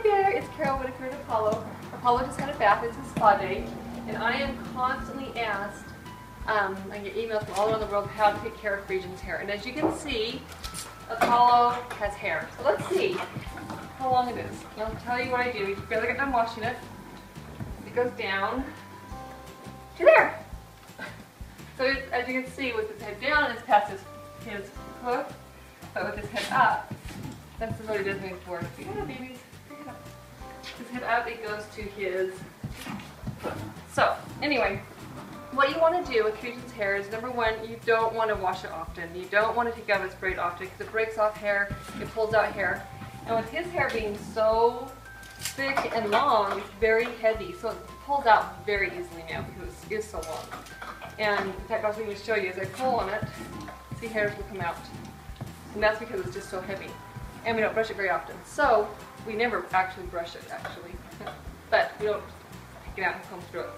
Hey there, it's Carol Whitaker and Apollo. Apollo just got a bath, it's his spa day, and I am constantly asked, I get emails from all around the world how to take care of Friesian's hair. And as you can see, Apollo has hair. So let's see how long it is. And I'll tell you what I do. You barely get done washing it. It goes down to there. So it's, as you can see, with his head down, it's past his hook, but with his head up, that's what he does when he's bored. Yeah, babies, pick it up. His head up, it goes to his foot. So, anyway, what you want to do with Friesian's hair is, number one, you don't want to wash it often. You don't want to take out its braid often because it breaks off hair, it pulls out hair. And with his hair being so thick and long, it's very heavy, so it pulls out very easily now because it is so long. And in fact, I was going to show you, as I pull on it, see, hairs will come out. And that's because it's just so heavy. And we don't brush it very often. So we never actually brush it, actually. But we don't take it out and comb through it.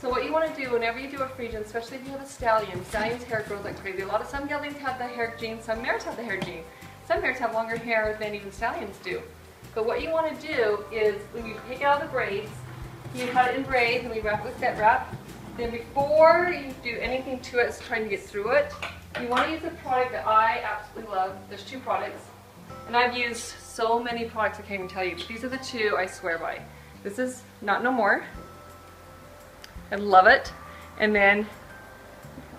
So what you want to do whenever you do a Friesian, especially if you have a stallion, stallion's hair grows like crazy. A lot of some geldings have the hair gene, some mares have the hair gene. Some mares have longer hair than even stallions do. But what you want to do is when you take out the braids, you cut it in braids and we wrap it with that wrap. Then before you do anything to it, so trying to get through it, you want to use a product that I absolutely love. There's two products. And I've used so many products I can't even tell you, but these are the two I swear by. This is Knot No More. I love it. And then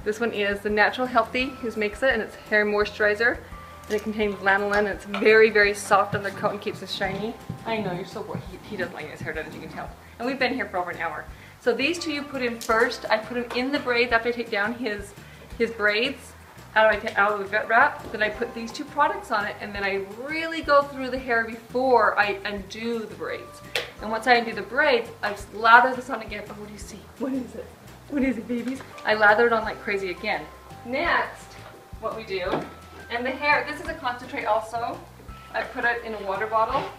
this one is the Natural Healthy, who makes it, and it's hair moisturizer. And it contains lanolin, and it's very, very soft on the coat and keeps it shiny. I know, you're so bored. He doesn't like his hair done, as you can tell. And we've been here for over an hour. So these two you put in first. I put them in the braids after I take down his braids. Out of the vet wrap, then I put these two products on it, and then I really go through the hair before I undo the braids. And once I undo the braids, I just lather this on again. Oh, what do you see? What is it? What is it, babies? I lather it on like crazy again. Next, what we do, and the hair, this is a concentrate also. I put it in a water bottle,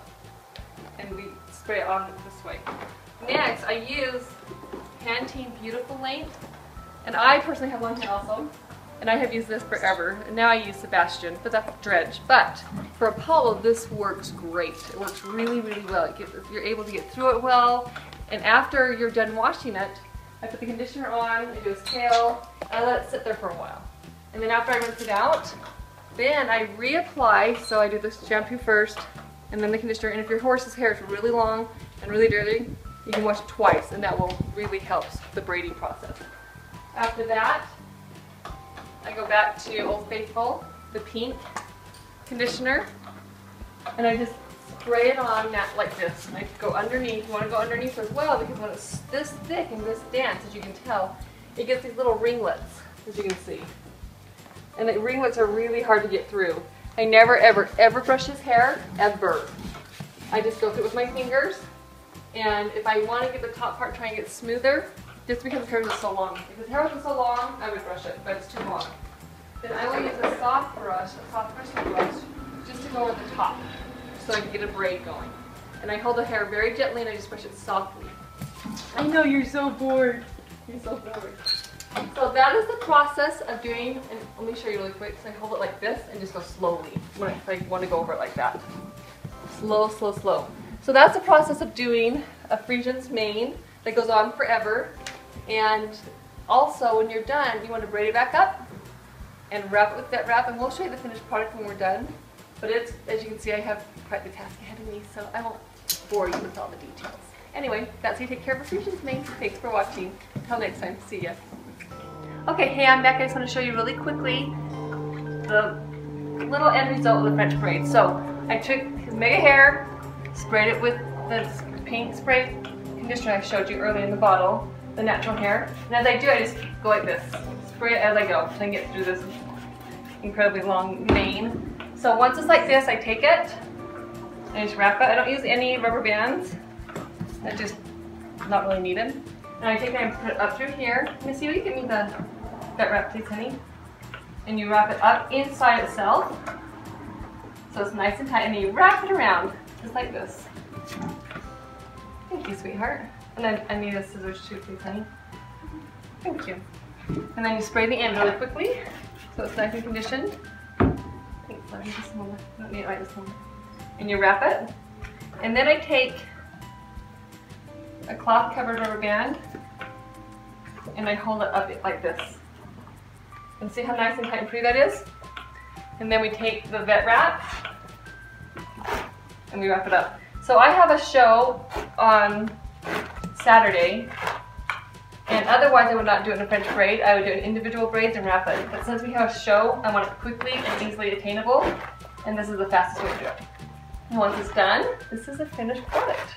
and we spray it on this way. Next, I use Pantene Beautiful Lengths, and I personally have one also. And I have used this forever, and now I use Sebastian, but that's dredge. But for Apollo, this works great. It works really, really well. You're able to get through it well, and after you're done washing it, I put the conditioner on, I do his tail, and I let it sit there for a while. And then after I rinse it out, then I reapply, so I do this shampoo first, and then the conditioner, and if your horse's hair is really long and really dirty, you can wash it twice, and that will really help the braiding process. After that, I go back to Old Faithful, the pink conditioner, and I just spray it on that like this. And I go underneath. You want to go underneath as well because when it's this thick and this dense, as you can tell, it gets these little ringlets, as you can see. And the ringlets are really hard to get through. I never, ever, ever brush his hair, ever. I just go through it with my fingers, and if I want to get the top part, try and get smoother. Just because his hair is so long. If his hair wasn't so long, I would brush it, but it's too long. Then I will use a soft bristle brush, just to go over the top, so I can get a braid going. And I hold the hair very gently, and I just brush it softly. I know, you're so bored. You're so bored. So that is the process of doing, and let me show you really quick, so I hold it like this, and just go slowly, when I want to go over it like that. Slow, slow, slow. So that's the process of doing a Friesian's mane that goes on forever. And also, when you're done, you want to braid it back up and wrap it with that wrap. And we'll show you the finished product when we're done. But it's, as you can see, I have quite the task ahead of me, so I won't bore you with all the details. Anyway, that's how you take care of a Friesian's mane. Thanks for watching. Until next time, see ya. Okay, hey, I'm back. I just want to show you really quickly the little end result of the French braid. So I took his Mega Hair, sprayed it with this pink spray conditioner I showed you earlier in the bottle, the Natural Hair, and as I do, I just go like this, spray it as I go, and get through this incredibly long mane. So once it's like this, I take it, and I just wrap it. I don't use any rubber bands, I just not really need them. And I take it and put it up through here. Missy, will you give me that wrap, please, honey? And you wrap it up inside itself, so it's nice and tight, and you wrap it around, just like this. Thank you, sweetheart. And then I need a scissors too, please, honey. Thank you. And then you spray the end really quickly, so it's nice and conditioned. Thanks, sorry, just a moment. I don't need it right this moment. And you wrap it, And then I take a cloth covered rubber band and I hold it up like this. And see how nice and tight and pretty that is? And then we take the vet wrap and we wrap it up. So I have a show on Saturday, and otherwise I would not do it in a French braid. I would do an individual braid and wrap it. But since we have a show, I want it quickly and easily attainable, and this is the fastest way to do it. And once it's done, this is a finished product.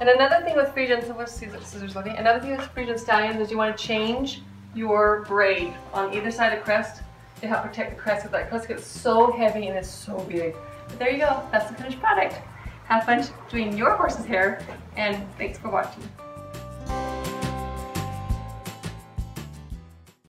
And another thing with Friesian, so let's see the scissors looking. Another thing with Friesian stallions is you want to change your braid on either side of the crest to help protect the crest, because that crest gets so heavy and it's so big. But there you go, that's the finished product. Have fun doing your horse's hair, and thanks for watching.